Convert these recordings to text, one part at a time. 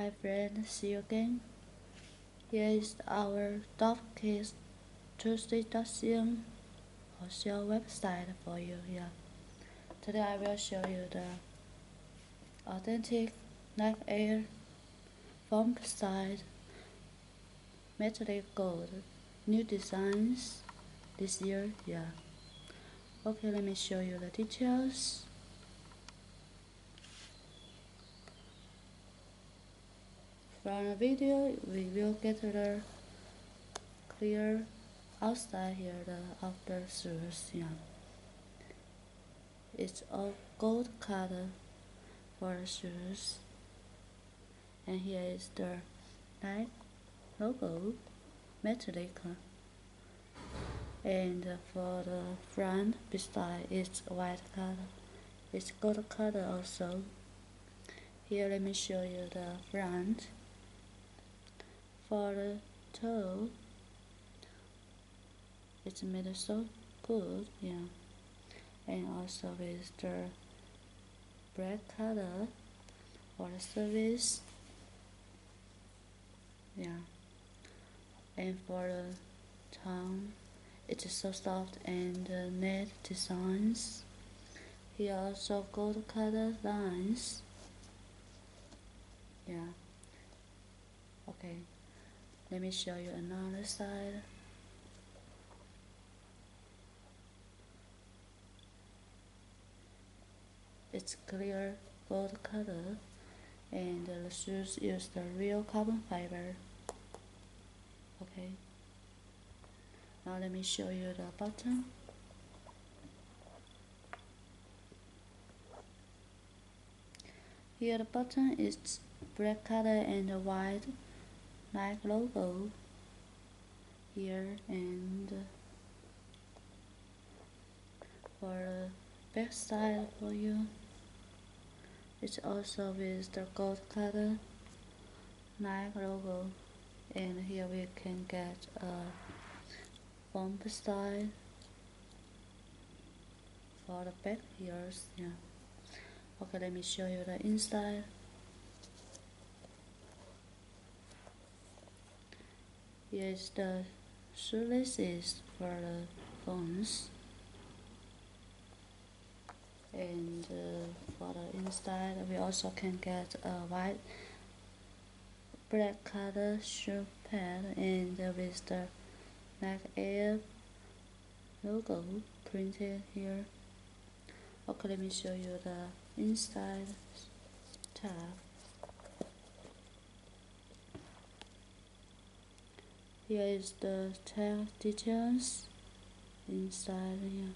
Hi friends, see you again. Here is our Dopekickz23.com official website for you. Today I will show you the authentic Nike Air Foamposite metallic gold new designs this year. Okay, let me show you the details. From the video, we will get the clear outside here, the outer surface. It's all gold color for the shoes. And here is the Nike logo, metallic. And for the front beside, it's white color. It's gold color also. Here, let me show you the front. For the toe, it's made so good, and also with the black color for the service, and for the tongue, it's so soft and neat designs. Here also gold color lines, Okay. Let me show you another side. It's clear gold color, and the shoes use the real carbon fiber. Okay. Now let me show you the bottom. Here the bottom is black color and white Nike logo here, and for the back side for you, it's also with the gold color Nike logo, and here we can get a bump style for the back ears. Okay, let me show you the inside. Here is the shoelaces for the phones, and for the inside we also can get a white black color shoe pad, and with the Nike Air logo printed here. Okay, let me show you the inside tab. Here is the tag details inside here.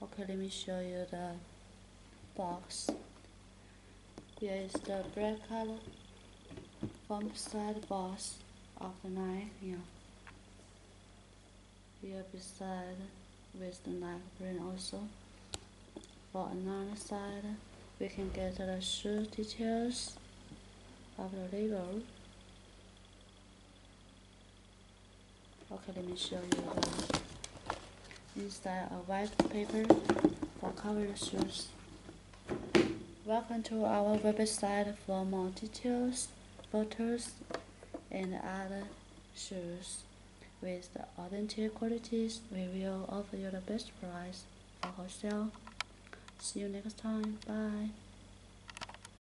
Okay, let me show you the box. Here is the black color Foamposite box of the Nike Here beside with the Nike print also. For another side, we can get the shoe details of the label. Okay, let me show you the inside of white paper for cover shoes. Welcome to our website for more details, photos, and other shoes. With the authentic qualities, we will offer you the best price for wholesale. See you next time. Bye.